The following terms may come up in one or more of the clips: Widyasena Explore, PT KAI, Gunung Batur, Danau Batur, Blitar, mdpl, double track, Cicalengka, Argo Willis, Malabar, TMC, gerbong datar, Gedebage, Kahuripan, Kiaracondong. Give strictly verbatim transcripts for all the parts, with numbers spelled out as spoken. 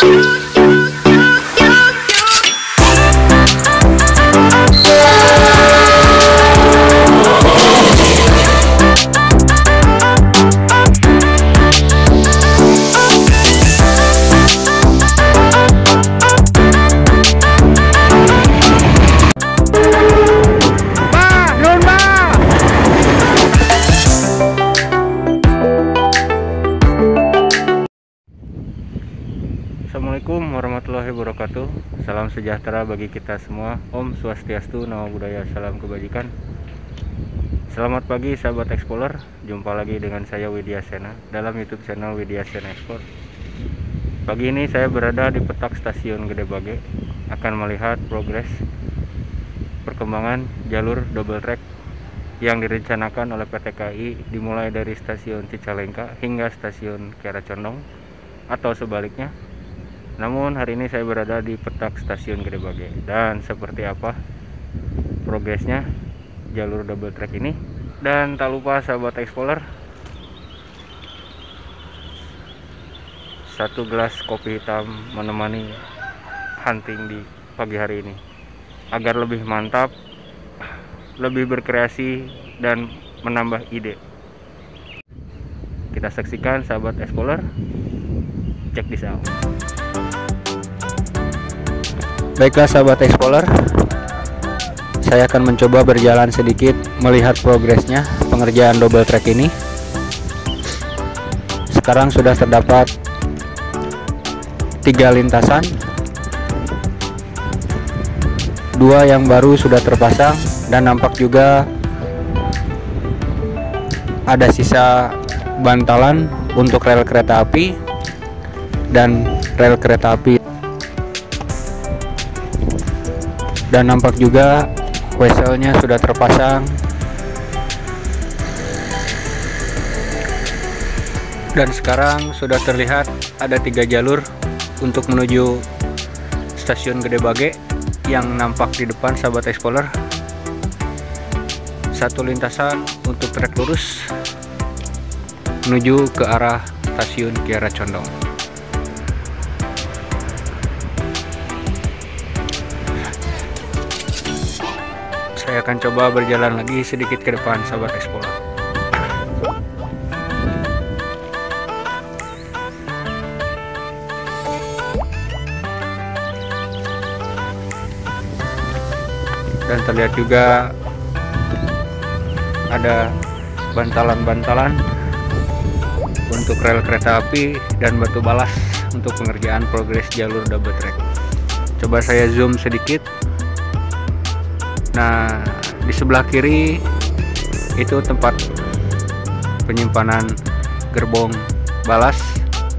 Assalamualaikum warahmatullahi wabarakatuh. Salam sejahtera bagi kita semua. Om Swastiastu, Namo Buddhaya, Salam Kebajikan. Selamat pagi sahabat Explorer. Jumpa lagi dengan saya Widyasena dalam YouTube channel Widyasena Explore. Pagi ini saya berada di petak stasiun Gedebage, akan melihat progres perkembangan jalur double track yang direncanakan oleh P T K A I dimulai dari stasiun Cicalengka hingga stasiun Kiaracondong atau sebaliknya. Namun hari ini saya berada di petak stasiun Gedebage, dan seperti apa progresnya jalur double track ini. Dan tak lupa sahabat Explorer, satu gelas kopi hitam menemani hunting di pagi hari ini agar lebih mantap, lebih berkreasi dan menambah ide. Kita saksikan sahabat Explorer, check this out. Baiklah sahabat Explorer, saya akan mencoba berjalan sedikit melihat progresnya pengerjaan double track ini. Sekarang sudah terdapat tiga lintasan, dua yang baru sudah terpasang dan nampak juga ada sisa bantalan untuk rel kereta api dan rel kereta api. Dan nampak juga weselnya sudah terpasang dan sekarang sudah terlihat ada tiga jalur untuk menuju stasiun Gedebage yang nampak di depan sahabat Explorer. Satu lintasan untuk trek lurus menuju ke arah stasiun Kiaracondong. Saya akan coba berjalan lagi sedikit ke depan sahabat Explorer. Dan terlihat juga ada bantalan-bantalan untuk rel kereta api dan batu balas untuk pengerjaan progres jalur double track. Coba saya zoom sedikit. Nah, di sebelah kiri itu tempat penyimpanan gerbong balas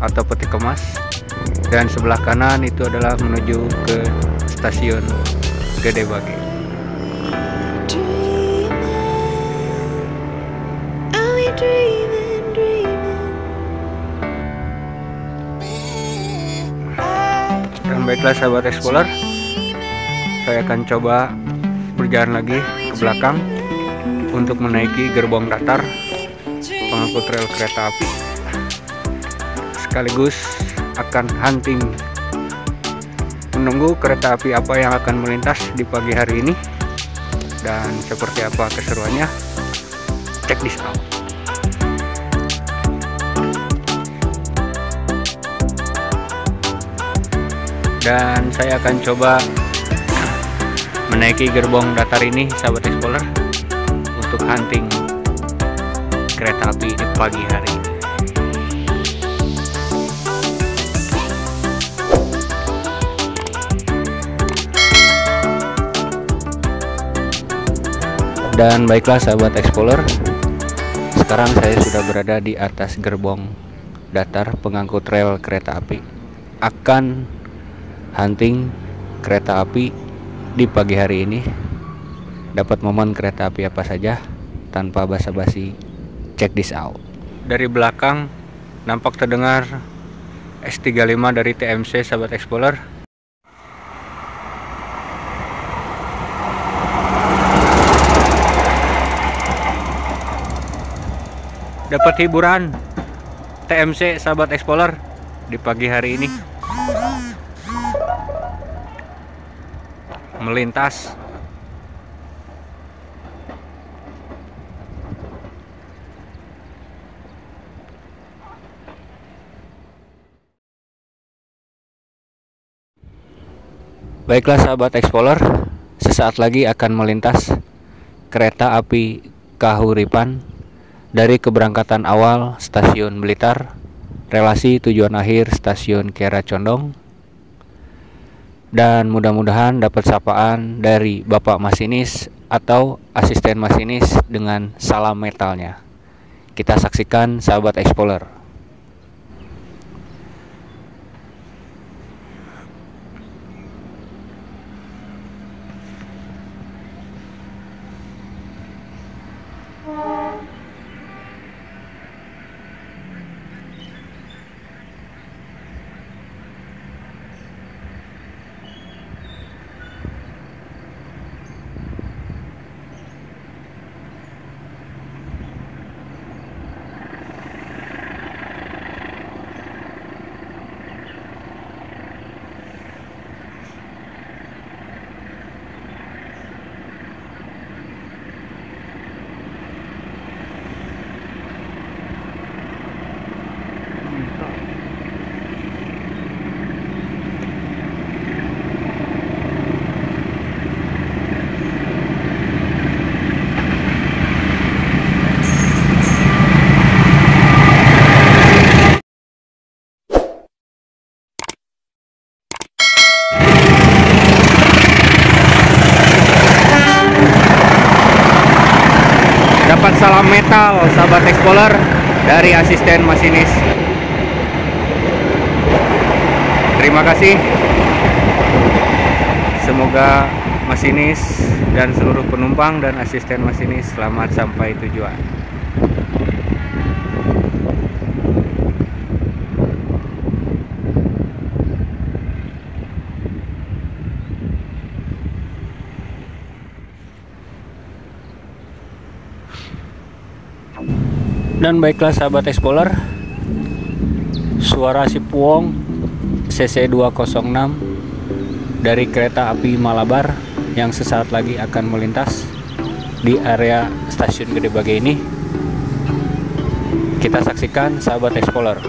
atau peti kemas, dan sebelah kanan itu adalah menuju ke stasiun Gedebage. Dan baiklah sahabat Explorer, saya akan coba berjalan lagi ke belakang untuk menaiki gerbong datar pengangkut rel kereta api, sekaligus akan hunting menunggu kereta api apa yang akan melintas di pagi hari ini dan seperti apa keseruannya. Check this out. Dan saya akan coba menaiki gerbong datar ini sahabat Explorer untuk hunting kereta api di pagi hari ini. Dan baiklah sahabat Explorer, sekarang saya sudah berada di atas gerbong datar pengangkut rel kereta api, akan hunting kereta api di pagi hari ini. Dapat momen kereta api apa saja tanpa basa-basi. Check this out. Dari belakang nampak terdengar S tiga puluh lima dari T M C sahabat Explorer. Dapat hiburan T M C sahabat Explorer di pagi hari ini. melintas. Baiklah sahabat Explorer, sesaat lagi akan melintas kereta api Kahuripan dari keberangkatan awal stasiun Blitar, relasi tujuan akhir stasiun Kiaracondong, dan mudah-mudahan dapat sapaan dari Bapak Masinis atau asisten masinis dengan salam metalnya. Kita saksikan sahabat Explorer. Dapat salam metal sahabat Explorer dari asisten masinis. Terima kasih. Semoga masinis dan seluruh penumpang dan asisten masinis selamat sampai tujuan. Dan baiklah sahabat Explorer, suara sipuong C C dua nol enam dari kereta api Malabar yang sesaat lagi akan melintas di area stasiun Gedebage ini kita saksikan sahabat Explorer.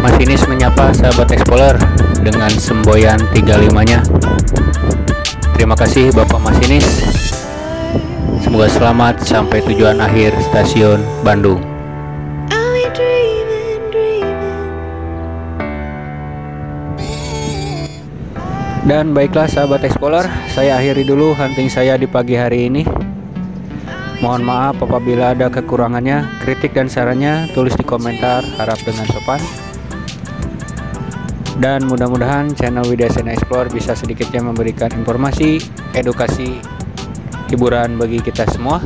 Masinis menyapa sahabat Explorer dengan semboyan tiga lima-nya. Terima kasih Bapak Masinis. Semoga selamat sampai tujuan akhir stasiun Bandung. Dan baiklah sahabat Explorer, saya akhiri dulu hunting saya di pagi hari ini. Mohon maaf apabila ada kekurangannya. Kritik dan sarannya tulis di komentar, harap dengan sopan. Dan mudah-mudahan channel Widyasena Explore bisa sedikitnya memberikan informasi, edukasi, hiburan bagi kita semua.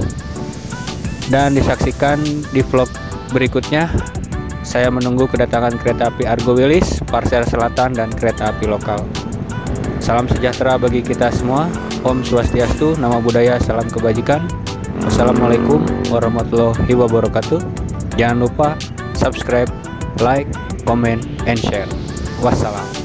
Dan disaksikan di vlog berikutnya. Saya menunggu kedatangan kereta api Argo Willis, parsel selatan, dan kereta api lokal. Salam sejahtera bagi kita semua. Om Swastiastu, Nama Budaya, Salam Kebajikan. Wassalamualaikum warahmatullahi wabarakatuh. Jangan lupa subscribe, like, comment, and share. Wassalam.